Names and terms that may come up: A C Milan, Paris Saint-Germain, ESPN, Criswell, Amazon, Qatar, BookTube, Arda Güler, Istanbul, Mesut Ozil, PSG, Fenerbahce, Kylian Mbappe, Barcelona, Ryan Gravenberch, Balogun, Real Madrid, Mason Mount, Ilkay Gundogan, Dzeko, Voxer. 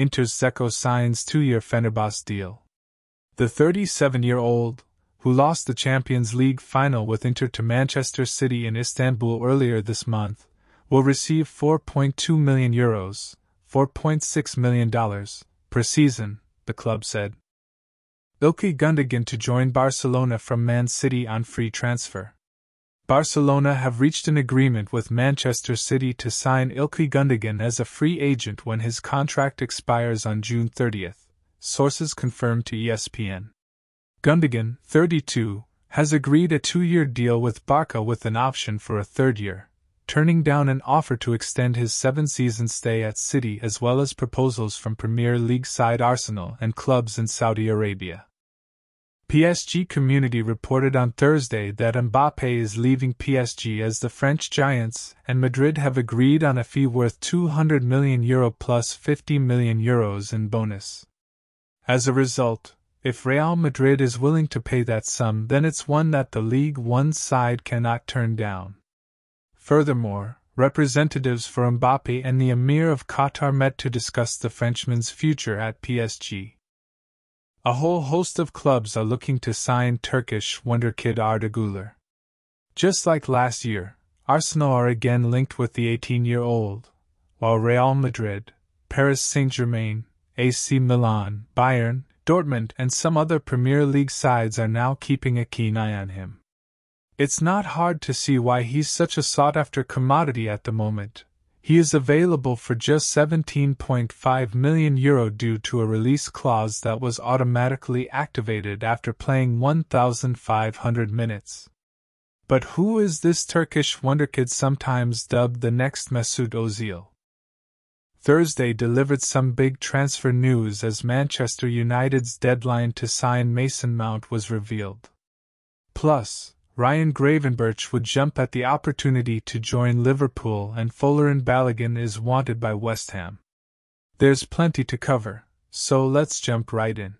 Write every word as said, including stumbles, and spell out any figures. Inter's Dzeko signs two-year Fenerbahce deal. The thirty-seven-year-old, who lost the Champions League final with Inter to Manchester City in Istanbul earlier this month, will receive four point two million euros, four point six million dollars, per season, the club said. Ilkay Gundogan to join Barcelona from Man City on free transfer. Barcelona have reached an agreement with Manchester City to sign Ilkay Gundogan as a free agent when his contract expires on June thirtieth, sources confirmed to E S P N. Gundogan, thirty-two, has agreed a two-year deal with Barca with an option for a third year, turning down an offer to extend his seven-season stay at City as well as proposals from Premier League side Arsenal and clubs in Saudi Arabia. P S G Community reported on Thursday that Mbappe is leaving P S G as the French giants and Madrid have agreed on a fee worth two hundred million euro plus fifty million euros in bonus. As a result, if Real Madrid is willing to pay that sum, then it's one that the League One side cannot turn down. Furthermore, representatives for Mbappe and the Emir of Qatar met to discuss the Frenchman's future at P S G. A whole host of clubs are looking to sign Turkish wonder kid Arda Güler. Just like last year, Arsenal are again linked with the eighteen-year-old, while Real Madrid, Paris Saint-Germain, A C Milan, Bayern, Dortmund and some other Premier League sides are now keeping a keen eye on him. It's not hard to see why he's such a sought-after commodity at the moment. He is available for just seventeen point five million euro due to a release clause that was automatically activated after playing one thousand five hundred minutes. But who is this Turkish wonderkid, sometimes dubbed the next Mesut Ozil? Thursday delivered some big transfer news as Manchester United's deadline to sign Mason Mount was revealed. Plus, Ryan Gravenberch would jump at the opportunity to join Liverpool and Fuller and Balogun is wanted by West Ham. There's plenty to cover, so let's jump right in.